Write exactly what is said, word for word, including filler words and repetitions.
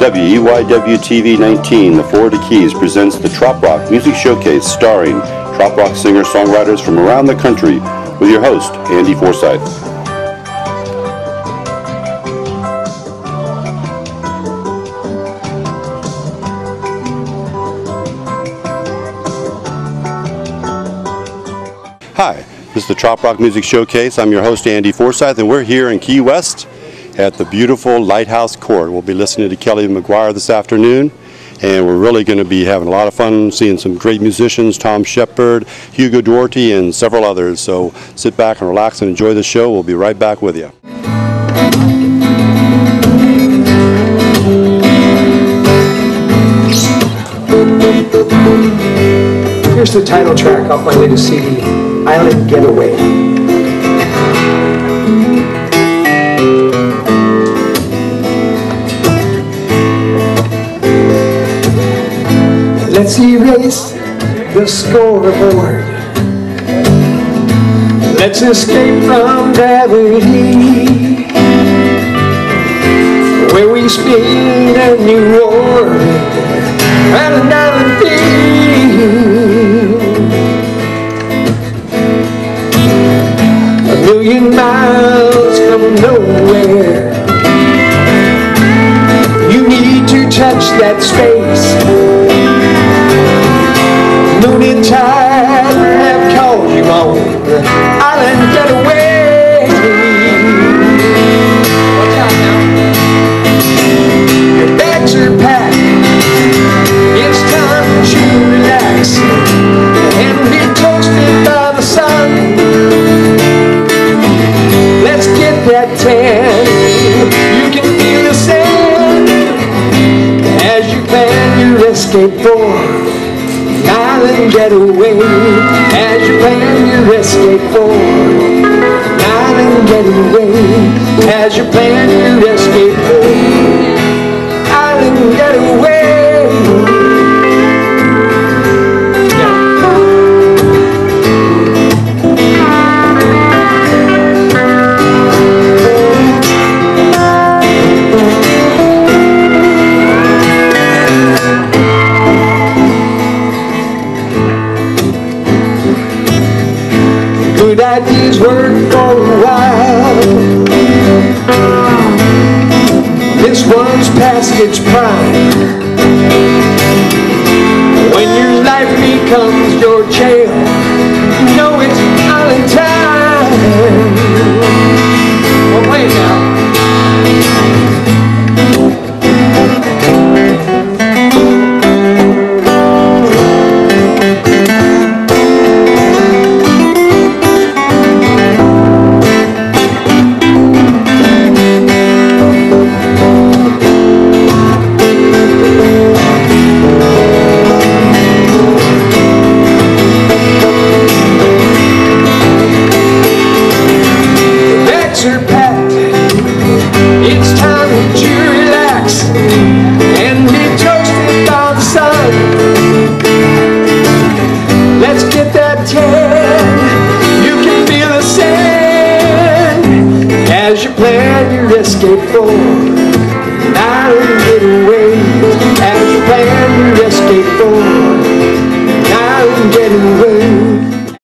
W E Y W T V nineteen, the Florida Keys, presents the Trop Rock Music Showcase, starring Trop Rock singer-songwriters from around the country, with your host, Andy Forsyth. Hi, this is the Trop Rock Music Showcase. I'm your host, Andy Forsyth, and we're here in Key West at the beautiful Lighthouse Court. We'll be listening to Kelly McGuire this afternoon, and we're really going to be having a lot of fun seeing some great musicians, Tom Shepard, Hugo Duarte, and several others. So sit back and relax and enjoy the show. We'll be right back with you. Here's the title track off my latest C D, Island Getaway. Let's erase the scoreboard. Let's escape from gravity, where we spin a new world and another day. A million miles from nowhere, you need to touch that space. Moon and tide have called you on Island Getaway. Watch out now. Your bags are packed. It's time to relax and be toasted by the sun. Let's get that tan. You can feel the sand as you plan your escape for Island Getaway, as you plan your escape for Island Getaway, as you plan your escape for Island Getaway. Yeah. Good ideas work for a while. This one's past its prime. When your life becomes your jail,